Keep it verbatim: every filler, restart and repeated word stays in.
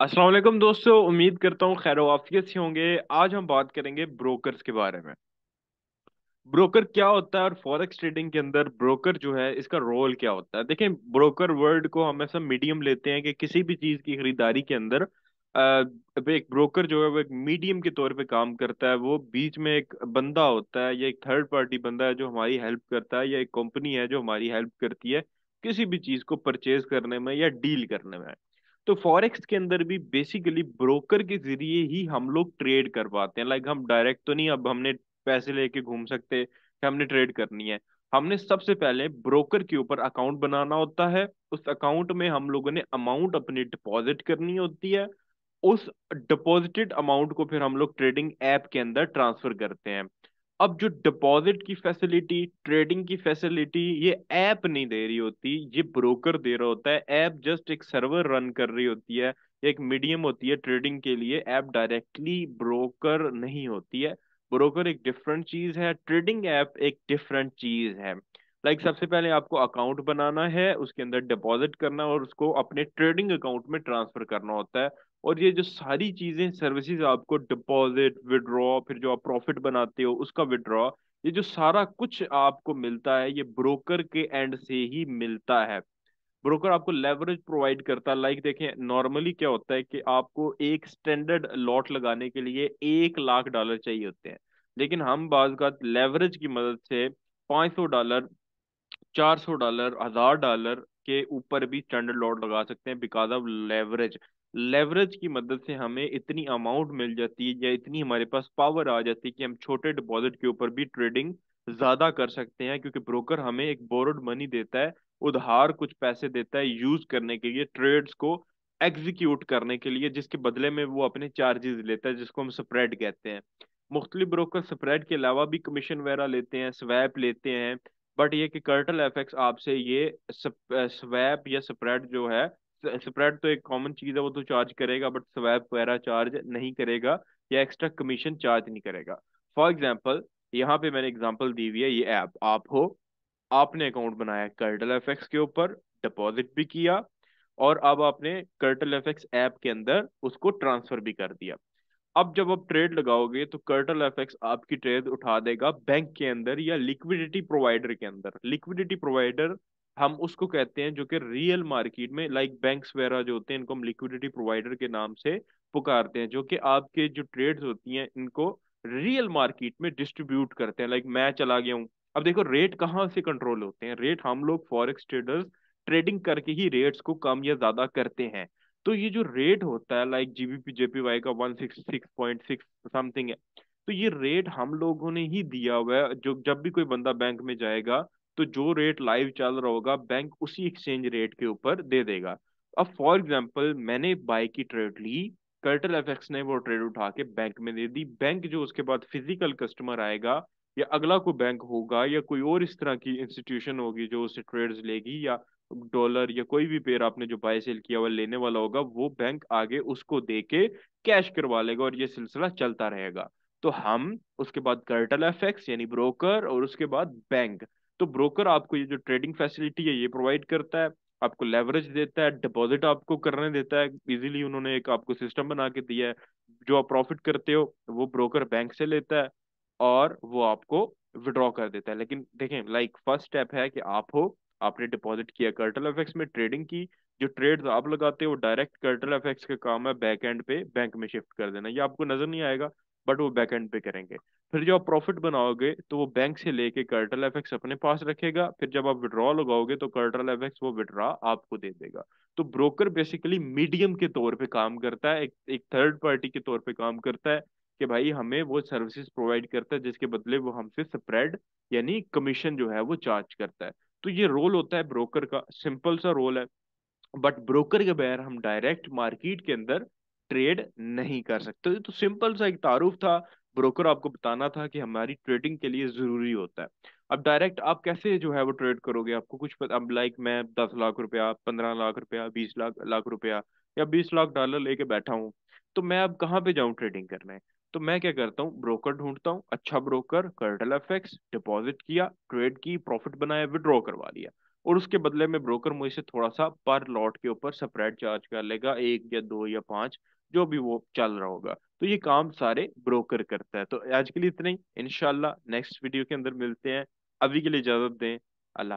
अस्सलाम वालेकुम दोस्तों, उम्मीद करता हूँ खैर वाफियत से होंगे। आज हम बात करेंगे ब्रोकर्स के बारे में। ब्रोकर क्या होता है और फॉरेक्स ट्रेडिंग के अंदर ब्रोकर जो है इसका रोल क्या होता है। देखें, ब्रोकर वर्ड को हम ऐसा मीडियम लेते हैं कि किसी भी चीज़ की खरीदारी के अंदर अ, एक ब्रोकर जो है वो एक मीडियम के तौर पे काम करता है। वो बीच में एक बंदा होता है या एक थर्ड पार्टी बंदा है जो हमारी हेल्प करता है, या एक कंपनी है जो हमारी हेल्प करती है किसी भी चीज़ को परचेज करने में या डील करने में। तो फॉरेक्स के अंदर भी बेसिकली ब्रोकर के जरिए ही हम लोग ट्रेड कर पाते हैं। लाइक हम डायरेक्ट तो नहीं अब हमने पैसे लेके घूम सकते कि हमने ट्रेड करनी है। हमने सबसे पहले ब्रोकर के ऊपर अकाउंट बनाना होता है। उस अकाउंट में हम लोगों ने अमाउंट अपनी डिपॉजिट करनी होती है। उस डिपॉजिटेड अमाउंट को फिर हम लोग ट्रेडिंग ऐप के अंदर ट्रांसफर करते हैं। अब जो डिपॉजिट की फैसिलिटी, ट्रेडिंग की फैसिलिटी ये ऐप नहीं दे रही होती, ये ब्रोकर दे रहा होता है। ऐप जस्ट एक सर्वर रन कर रही होती है, एक मीडियम होती है ट्रेडिंग के लिए। ऐप डायरेक्टली ब्रोकर नहीं होती है। ब्रोकर एक डिफरेंट चीज़ है, ट्रेडिंग ऐप एक डिफरेंट चीज़ है। लाइक सबसे पहले आपको अकाउंट बनाना है, उसके अंदर डिपॉजिट करना और उसको अपने ट्रेडिंग अकाउंट में ट्रांसफर करना होता है। और ये जो सारी चीज़ें सर्विसेज आपको डिपॉजिट, विड्रॉ, फिर जो आप प्रॉफिट बनाते हो उसका विड्रॉ, ये जो सारा कुछ आपको मिलता है ये ब्रोकर के एंड से ही मिलता है। ब्रोकर आपको लेवरेज प्रोवाइड करता है। लाइक देखें, नॉर्मली क्या होता है कि आपको एक स्टैंडर्ड लॉट लगाने के लिए एक लाख डॉलर चाहिए होते हैं, लेकिन हम बाज़ का लेवरेज की मदद से पाँच सौ डॉलर चार सौ डॉलर हज़ार डॉलर के ऊपर भी स्टैंडर्ड लॉट लगा सकते हैं। बिकॉज ऑफ लेवरेज लेवरेज की मदद से हमें इतनी अमाउंट मिल जाती है या इतनी हमारे पास पावर आ जाती है कि हम छोटे डिपॉजिट के ऊपर भी ट्रेडिंग ज़्यादा कर सकते हैं, क्योंकि ब्रोकर हमें एक बोरोड मनी देता है, उधार कुछ पैसे देता है यूज़ करने के लिए, ट्रेड्स को एग्जीक्यूट करने के लिए, जिसके बदले में वो अपने चार्जेस लेता है जिसको हम स्प्रेड कहते हैं। मुख्तलिफ ब्रोकर स्प्रेड के अलावा भी कमीशन वगैरह लेते हैं, स्वैप लेते हैं। बट ये कि कर्टल एफएक्स आपसे ये स्वैप या स्प्रेड जो है, स्प्रेड तो एक कॉमन चीज़ है वो तो चार्ज करेगा, बट स्वैप वगैरह चार्ज नहीं करेगा या एक्स्ट्रा कमीशन चार्ज नहीं करेगा। फॉर एग्जांपल, यहाँ पे मैंने एग्जांपल दी हुई है, ये ऐप आप हो, आपने अकाउंट बनाया कर्टल एफएक्स के ऊपर, डिपॉजिट भी किया और अब आपने कर्टल एफएक्स ऐप के अंदर उसको ट्रांसफर भी कर दिया। अब जब आप ट्रेड लगाओगे तो कर्टल एफएक्स आपकी ट्रेड उठा देगा बैंक के अंदर या लिक्विडिटी प्रोवाइडर के अंदर। लिक्विडिटी प्रोवाइडर हम उसको कहते हैं जो कि रियल मार्केट में लाइक बैंक्स वगैरह जो होते हैं इनको हम लिक्विडिटी प्रोवाइडर के नाम से पुकारते हैं, जो कि आपके जो ट्रेड्स होती हैं इनको रियल मार्केट में डिस्ट्रीब्यूट करते हैं। लाइक मैं चला गया हूँ, अब देखो रेट कहाँ से कंट्रोल होते हैं। रेट हम लोग फॉरेक्स ट्रेडर्स ट्रेडिंग करके ही रेट्स को कम या ज़्यादा करते हैं। तो ये जो रेट होता है like G B P J P Y का one six six point six something है, तो ये रेट हम लोगों ने ही दिया हुआ है। जो जब भी कोई बंदा बैंक में जाएगा तो जो रेट लाइव चल रहा होगा बैंक उसी एक्सचेंज रेट के ऊपर दे देगा। अब फॉर एग्जांपल मैंने बाय की ट्रेड ली, कर्टल एफएक्स ने वो ट्रेड उठा के बैंक में दे दी। बैंक जो उसके बाद फिजिकल कस्टमर आएगा या अगला कोई बैंक होगा या कोई और इस तरह की इंस्टीट्यूशन होगी जो उससे ट्रेड्स लेगी, या डॉलर या कोई भी पेयर आपने जो बाय सेल किया हुआ लेने वाला होगा, वो बैंक आगे उसको दे के कैश करवा लेगा और ये सिलसिला चलता रहेगा। तो हम उसके बाद कर्टल एफएक्स यानी ब्रोकर और उसके बाद बैंक। तो ब्रोकर आपको ये जो ट्रेडिंग फैसिलिटी है ये प्रोवाइड करता है, आपको लेवरेज देता है, डिपॉजिट आपको करने देता है इजीली। उन्होंने एक आपको सिस्टम बना के दिया है, जो आप प्रॉफिट करते हो वो ब्रोकर बैंक से लेता है और वो आपको विड्रॉ कर देता है। लेकिन देखें, लाइक फर्स्ट स्टेप है कि आप हो, आपने डिपॉजिट किया कर्टल एफएक्स में, ट्रेडिंग की, जो ट्रेड्स आप लगाते हो डायरेक्ट कर्टल एफएक्स का काम है बैक एंड पे बैंक में शिफ्ट कर देना। ये आपको नजर नहीं आएगा बट वो बैक एंड पे करेंगे। फिर जब आप प्रॉफिट बनाओगे तो वो बैंक से लेके कर्टल एफएक्स अपने पास रखेगा। फिर जब आप विड्रॉ लगाओगे तो कर्टल एफएक्स वो विड्रॉ आपको दे देगा। तो ब्रोकर बेसिकली मीडियम के तौर पे काम करता है, एक एक थर्ड पार्टी के तौर पे काम करता है कि भाई हमें वो सर्विसेज प्रोवाइड करता है, जिसके बदले वो हमसे स्प्रेड यानी कमीशन जो है वो चार्ज करता है। तो ये रोल होता है ब्रोकर का, सिंपल सा रोल है। बट ब्रोकर के बगैर हम डायरेक्ट मार्केट के अंदर ट्रेड नहीं कर सकते। तो सिंपल सा एक तारुफ था, ब्रोकर आपको बताना था कि हमारी ट्रेडिंग के लिए ज़रूरी होता है। अब डायरेक्ट आप कैसे जो है वो ट्रेड करोगे, आपको कुछ पता। अब लाइक मैं दस लाख रुपया, पंद्रह लाख रुपया, बीस लाख लाख रुपया या बीस लाख डॉलर लेके बैठा हूँ, तो मैं अब कहाँ पे जाऊँ ट्रेडिंग करने। तो मैं क्या करता हूँ, ब्रोकर ढूंढता हूँ, अच्छा ब्रोकर, कर्टल एफएक्स, डिपॉजिट किया, ट्रेड की, प्रॉफिट बनाया, विड्रॉ करवा लिया। और उसके बदले में ब्रोकर मुझसे थोड़ा सा पर लॉट के ऊपर स्प्रेड चार्ज कर लेगा, एक या दो या पांच, जो भी वो चल रहा होगा। तो ये काम सारे ब्रोकर करता है। तो आज के लिए इतना ही, इंशाल्लाह नेक्स्ट वीडियो के अंदर मिलते हैं। अभी के लिए इजाजत दें, अल्लाह।